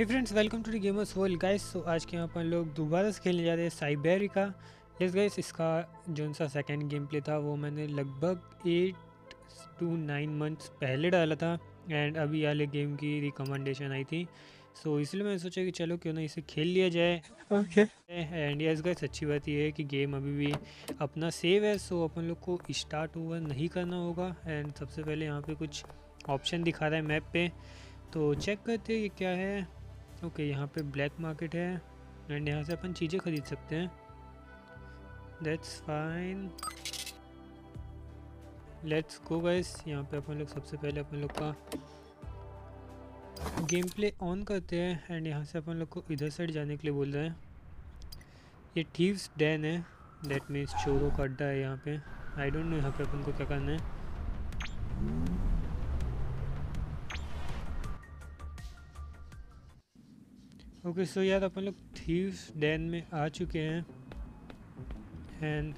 Hey friends, welcome to the gamers world guys. So आज के यहाँ पर लोग दोबारा से खेलने जा रहे हैं साइबेरिका। यस गाइस, इसका जो सा सेकेंड गेम प्ले था वो मैंने लगभग 8 to 9 मंथ्स पहले डाला था एंड अभी वाले गेम की रिकमेंडेशन आई थी। सो इसलिए मैंने सोचा कि चलो क्यों ना इसे खेल लिया जाए। ओके एंड यस गाइस, अच्छी बात यह है कि गेम अभी भी अपना सेव है। सो अपन लोग को स्टार्ट ओवर नहीं करना होगा। एंड सबसे पहले यहाँ पर कुछ ऑप्शन दिखा रहा है मैप पर, तो चेक करते हैं ये क्या है। ओके, यहाँ पे ब्लैक मार्केट है एंड यहाँ से अपन चीज़ें खरीद सकते हैं। That's fine, let's go guys. यहाँ पे अपन लोग सबसे पहले अपन लोग का गेम प्ले ऑन करते हैं एंड यहाँ से अपन लोग को इधर साइड जाने के लिए बोल रहे हैं। ये थीव्स डैन है, दैट मीन्स चोरों का अड्डा है यहाँ पे। आई डोंट नो यहाँ पे अपन को क्या करना है। ओके सो यार, अपन लोग थीव्स डैन में आ चुके हैं एंड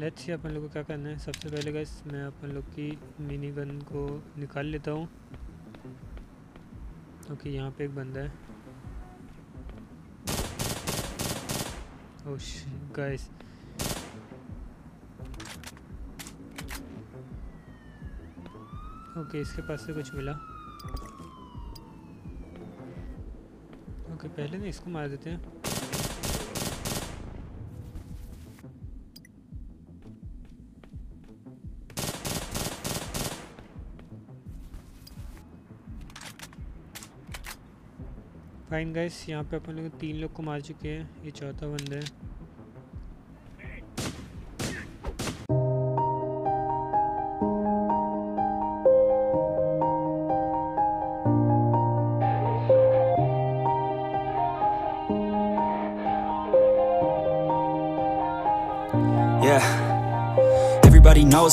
लेट्स सी अपन लोग को क्या करना है। सबसे पहले गाइस मैं अपन लोग की मिनी गन को निकाल लेता हूँ। ओके, यहाँ पे एक बंदा है। ओश गाइस, ओके इसके पास से कुछ मिला। ओके पहले ना इसको मार देते हैं। फाइन गाइस, यहाँ पे अपन लोग 3 लोग को मार चुके हैं, ये चौथा बंदा है। Yeah, everybody knows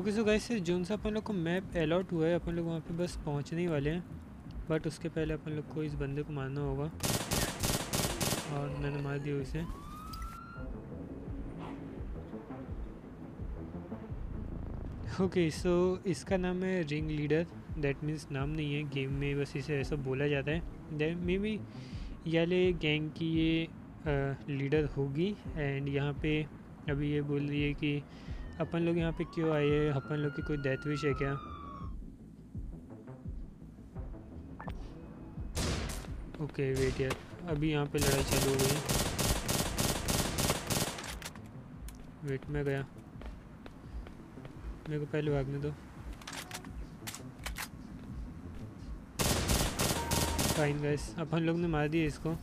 okay so guys, zone सा अपन लोग को मैप अलॉट हुआ है, अपन लोग वहाँ पे बस पहुँचने ही वाले हैं। बट उसके पहले अपन लोग को इस बंदे को मारना होगा और मैंने मार दिया इसे। ओके सो इसका नाम है रिंग लीडर, दैट मीन्स नाम नहीं है गेम में, बस इसे ऐसा बोला जाता है। देन मे बी याले गैंग की ये लीडर होगी। एंड यहाँ पे अभी ये बोल रही है कि अपन लोग यहाँ पे क्यों आए हैं, अपन लोग की कोई डेथ विश है क्या। ओके वेट यार, अभी यहाँ पे लड़ाई चालू हो गई। वेट में गया, मेरे को पहले भागने दो। फाइन गाइस, अपन लोग ने मार दिया इसको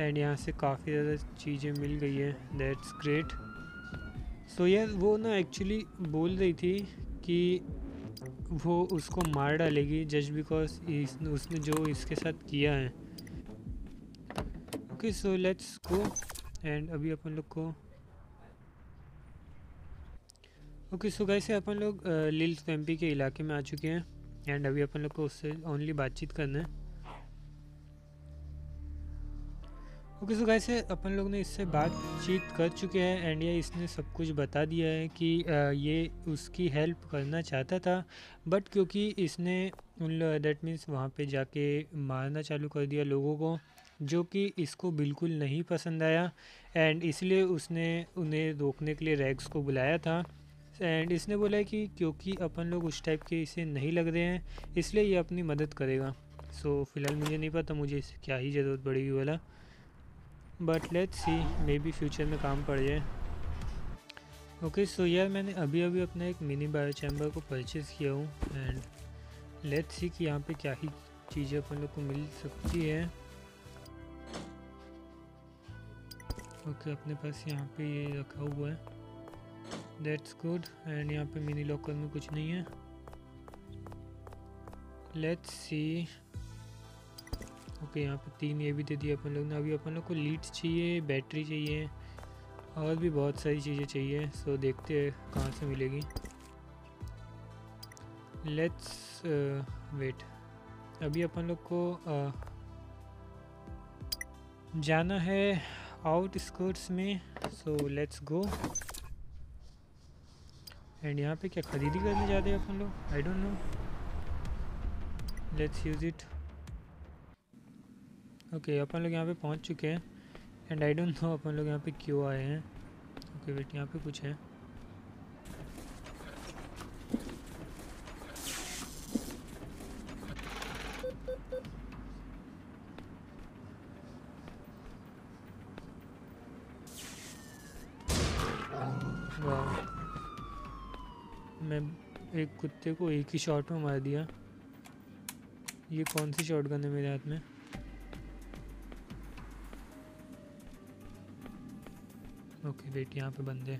एंड यहाँ से काफ़ी ज़्यादा चीज़ें मिल गई हैं, दैट्स ग्रेट। सो यार वो ना एक्चुअली बोल रही थी कि वो उसको मार डालेगी जस्ट बिकॉज उसने जो इसके साथ किया है। Okay so let's go and अभी अपन लोग को ओके सो गाइस, अपन लोग लिल फैम्पी के इलाके में आ चुके हैं एंड अभी अपन लोग को उससे ओनली बातचीत करना है। ओके सो गाइस, अपन लोग ने इससे बातचीत कर चुके हैं एंड ये इसने सब कुछ बता दिया है कि ये उसकी हेल्प करना चाहता था बट क्योंकि इसने दैट मीन्स वहाँ पे जाके मारना चालू कर दिया लोगों को, जो कि इसको बिल्कुल नहीं पसंद आया एंड इसलिए उसने उन्हें रोकने के लिए रैक्स को बुलाया था। एंड इसने बोला कि क्योंकि अपन लोग उस टाइप के इसे नहीं लग रहे हैं इसलिए ये अपनी मदद करेगा। सो फिलहाल मुझे नहीं पता मुझे इससे क्या ही ज़रूरत पड़ेगी वाला, but let's see, maybe future में काम पड़ जाए। ओके सो यार, मैंने अभी अपना एक मिनी बायो चैम्बर को परचेज़ किया हूँ एंड लेट्स सी कि यहाँ पे क्या ही चीज़ें अपन लोग को मिल सकती है। ओके, अपने पास यहाँ पे ये रखा हुआ है, दैट्स गुड। एंड यहाँ पे मिनी लॉकर में कुछ नहीं है, लेट्स सी। ओके यहाँ पे 3 ये भी दे दिए अपन लोग ने। अभी अपन लोग को लीड्स चाहिए, बैटरी चाहिए और भी बहुत सारी चीज़ें चाहिए। सो देखते हैं कहाँ से मिलेगी। Let's wait. अभी अपन लोग को जाना है आउटस्कर्ट्स में। सो लेट्स गो। एंड यहाँ पे क्या ख़रीदी करने जाते हैं अपन लोग? I don't know. Let's use it. Okay, अपन लोग यहाँ पे पहुँच चुके हैं। एंड आई डोंट नो अपन लोग यहाँ पे क्यों आए हैं। ओके वेट, यहाँ पे कुछ है? मैं एक कुत्ते को एक ही शॉट में मार दिया। ये कौन सी शॉटगन है मेरे हाथ में? ओके वेट, यहाँ पे बंदे।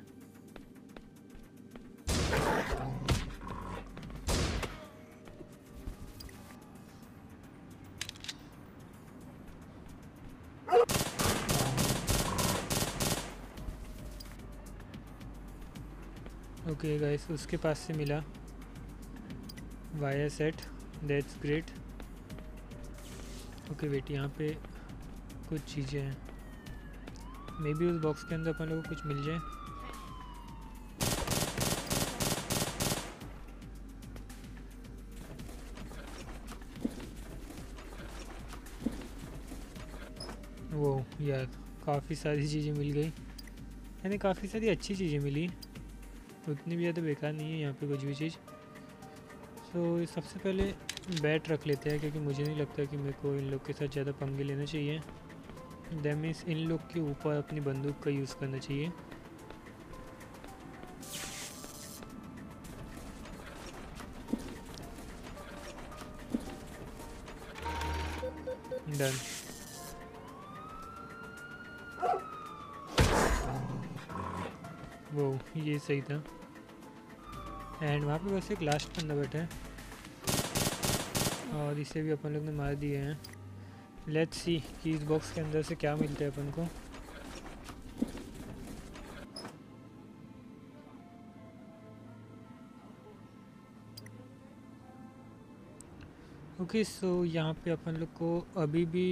ओके गाइस, उसके पास से मिला wire set. That's great. Okay wait, यहाँ पे कुछ चीज़ें हैं। मे बी उस बॉक्स के अंदर अपन लोगों को कुछ मिल जाए। वो यार, काफ़ी सारी चीज़ें मिल गई। यानी काफ़ी सारी अच्छी चीज़ें मिली, उतनी भी ज़्यादा बेकार नहीं है यहाँ पे कुछ भी चीज़। सो सबसे पहले बैट रख लेते हैं, क्योंकि मुझे नहीं लगता कि मेरे को इन लोग के साथ ज़्यादा पंगे लेना चाहिए। दैट मीन्स इन लोग के ऊपर अपनी बंदूक का यूज़ करना चाहिए। डन। वो ये सही था। एंड वहाँ पे वैसे एक लास्ट बंदा बैठा है और इसे भी अपन लोग ने मार दिए हैं। लेट्स सी कि इस बॉक्स के अंदर से क्या मिलता है अपन को। ओके सो यहाँ पे अपन लोग को अभी भी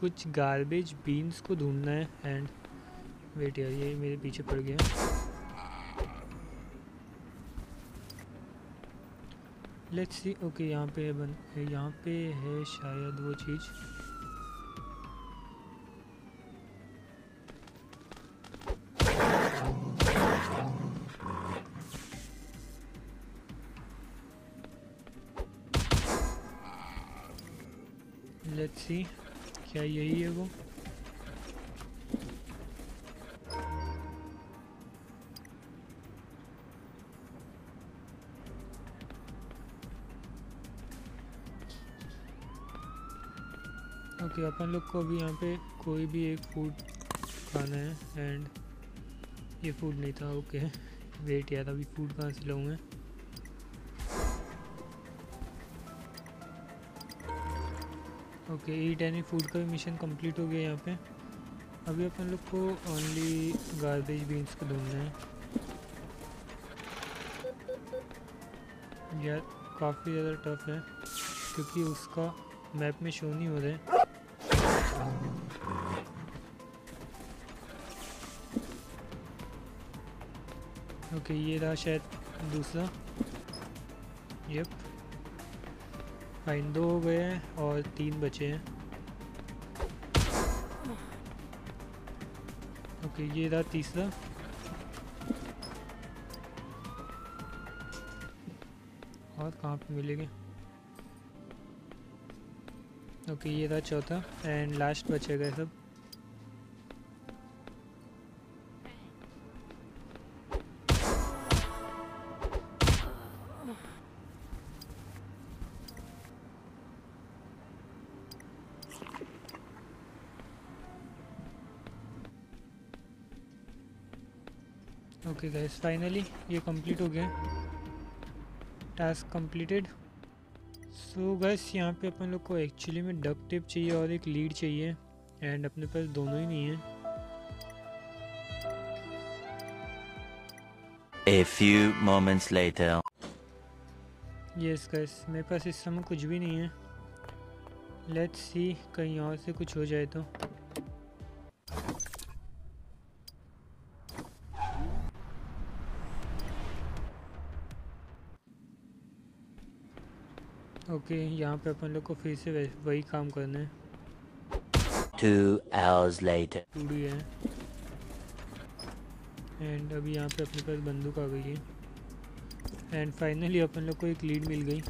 कुछ गार्बेज बीन्स को ढूंढना है। एंड वेट यार, ये मेरे पीछे पड़ गया। Let's see. ओके यहाँ पे है यहाँ पे है शायद वो चीज़। लेट्स सी, क्या यही है वो? ओके अपन लोग को अभी यहाँ पे कोई भी एक फूड खाना है। एंड ये फूड नहीं था। ओके वेट यार, अभी फूड कहाँ से लाऊँ मैं? ओके, ईट एनी फूड का भी मिशन कंप्लीट हो गया यहाँ पे। अभी अपन लोग को ओनली गार्बेज बीन्स को ढूंढना है। यार काफ़ी ज़्यादा टफ है, क्योंकि उसका मैप में शो नहीं हो रहा है। ओके ये रहा शायद दूसरा। यप फाइन, 2 हो गए हैं और 3 बचे हैं। ओके ये रहा तीसरा। और कहाँ पे मिलेंगे? ओके ये रहा चौथा। एंड लास्ट बचे गए सब। ओके गाइस, फाइनली ये कंप्लीट हो गया। Task completed. सो गाइस यहाँ पे अपन लोग को एक्चुअली में डक्ट टेप चाहिए और एक लीड चाहिए। एंड अपने पास दोनों ही नहीं है। A few moments later. Yes guys, मेरे पास इस समय कुछ भी नहीं है. Let's see कहीं और से कुछ हो जाए तो. Okay, यहाँ पे अपन लोग को फिर से वही काम करना है. 2 hours later. पूरी है. एंड अभी यहाँ पे अपने पास बंदूक आ गई है. एंड फाइनली अपन लोग को एक लीड मिल गई.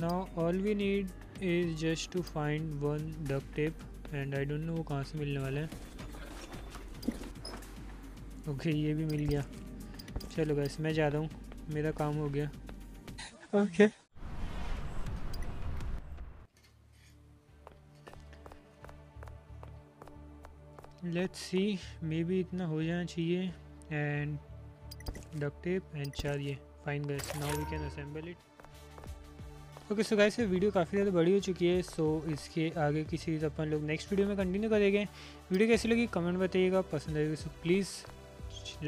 Now all we need is just to find one duct tape and I don't know वो कहाँ से मिलने वाला है. ओके, ये भी मिल गया. चलो गाइस, मैं जा रहा हूँ, मेरा काम हो गया. Okay. Let's see, maybe इतना हो जाना चाहिए. एंड डक्ट टेप एंड चार, ये fine guys. Now we can assemble it. Okay so guys, ये वीडियो काफ़ी ज़्यादा बड़ी हो चुकी है. सो इसके आगे की सीरीज़ अपन लोग नेक्स्ट वीडियो में कंटिन्यू करेंगे. वीडियो कैसी लगी कमेंट बताइएगा, पसंद आएगी सो प्लीज़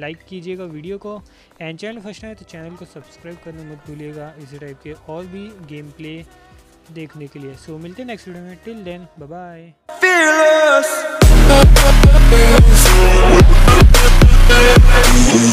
लाइक कीजिएगा वीडियो को. एंड चैनल फर्स्ट आए तो चैनल को सब्सक्राइब करना मत भूलिएगा इसी टाइप के और भी गेम प्ले देखने के लिए. सो मिलते हैं नेक्स्ट वीडियो में. Till then bye bye.